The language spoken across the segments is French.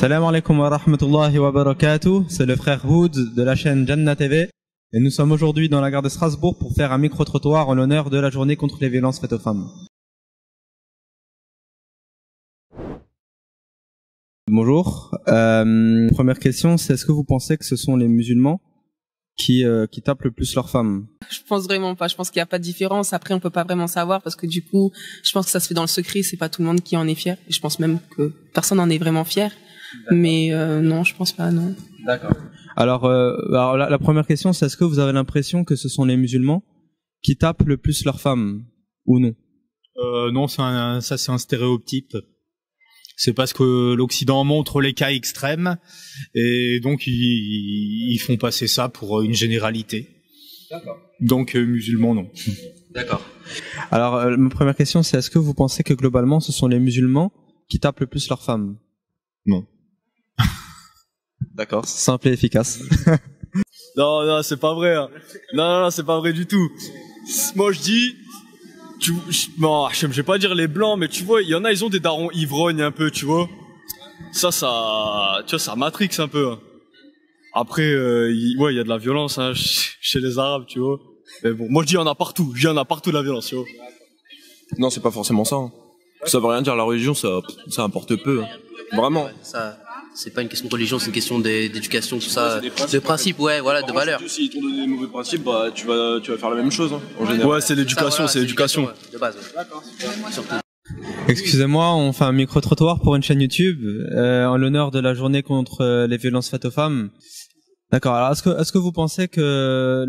Salam alaikum wa rahmatullahi wa barakatuh, c'est le frère Houd de la chaîne Janna TV et nous sommes aujourd'hui dans la gare de Strasbourg pour faire un micro-trottoir en l'honneur de la journée contre les violences faites aux femmes. Bonjour, première question, c'est est-ce que vous pensez que ce sont les musulmans qui tapent le plus leurs femmes? Je pense vraiment pas, je pense qu'il n'y a pas de différence, après on peut pas vraiment savoir parce que du coup je pense que ça se fait dans le secret, c'est pas tout le monde qui en est fier, je pense même que personne n'en est vraiment fier. Mais non, je pense pas, non. D'accord. Alors la première question, c'est est-ce que vous avez l'impression que ce sont les musulmans qui tapent le plus leurs femmes, ou non? Non, ça c'est un stéréotype. C'est parce que l'Occident montre les cas extrêmes, et donc ils font passer ça pour une généralité. D'accord. Donc musulmans, non. D'accord. Alors, ma première question, c'est est-ce que vous pensez que globalement, ce sont les musulmans qui tapent le plus leurs femmes? Non. D'accord, simple et efficace. Non, non, c'est pas vrai. Hein. Non, non, c'est pas vrai du tout. Moi, je dis... Non, je vais pas dire les blancs, mais tu vois, il y en a, ils ont des darons ivrognes un peu, tu vois. Ça... Tu vois, ça matrix un peu. Hein. Après, ouais, il y a de la violence hein, chez les Arabes, tu vois. Mais bon, moi, je dis, il y en a partout. Il y en a partout de la violence, tu vois. Non, c'est pas forcément ça. Hein. Ça veut rien dire, la religion, ça importe peu. Hein. Vraiment, ça, c'est pas une question de religion, c'est une question d'éducation, tout ça, de principes, ouais, voilà, de valeurs. Si ils t'ont donné des mauvais principes, bah tu vas faire la même chose, hein, en général. Ouais, c'est l'éducation, c'est l'éducation. De base, ouais. D'accord. Excusez-moi, on fait un micro-trottoir pour une chaîne YouTube, en l'honneur de la journée contre les violences faites aux femmes. D'accord, alors est-ce que vous pensez que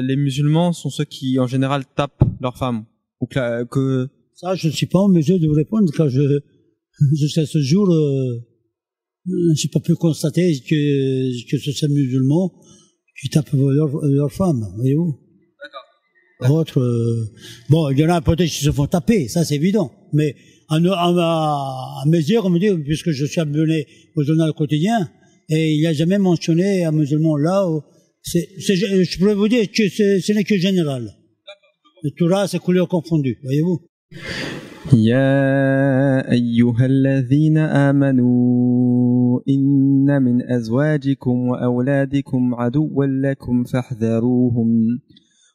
les musulmans sont ceux qui, en général, tapent leurs femmes? Ou que... Ça, je ne suis pas en mesure de vous répondre, car jusqu'à ce jour, j'ai pas pu constater que ce sont musulmans qui tapent leurs femmes, voyez-vous. D'accord. Autre, bon, il y en a peut-être qui se font taper, ça c'est évident. Mais à mes yeux, on me dit, puisque je suis abonné au journal quotidien, et il n'y a jamais mentionné un musulman là. Je pourrais vous dire que ce n'est que général. Tout là, c'est couleur confondue, voyez-vous. يا أيها الذين آمنوا إن من أزواجكم وأولادكم عدوا لكم فاحذروهم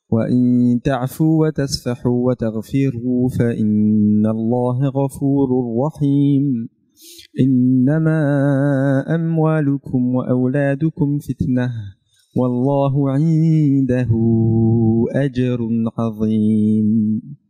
وإن تعفوا وتسفحوا وتغفروا فإن الله غفور رحيم إنما أموالكم وأولادكم فتنة والله عنده أجر عظيم